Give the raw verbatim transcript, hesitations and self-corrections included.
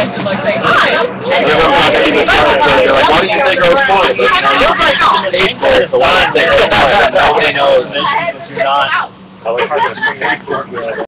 and like saying, hi, I'm Jenny. They're like, why don't you take our point? Nobody knows. Nobody knows.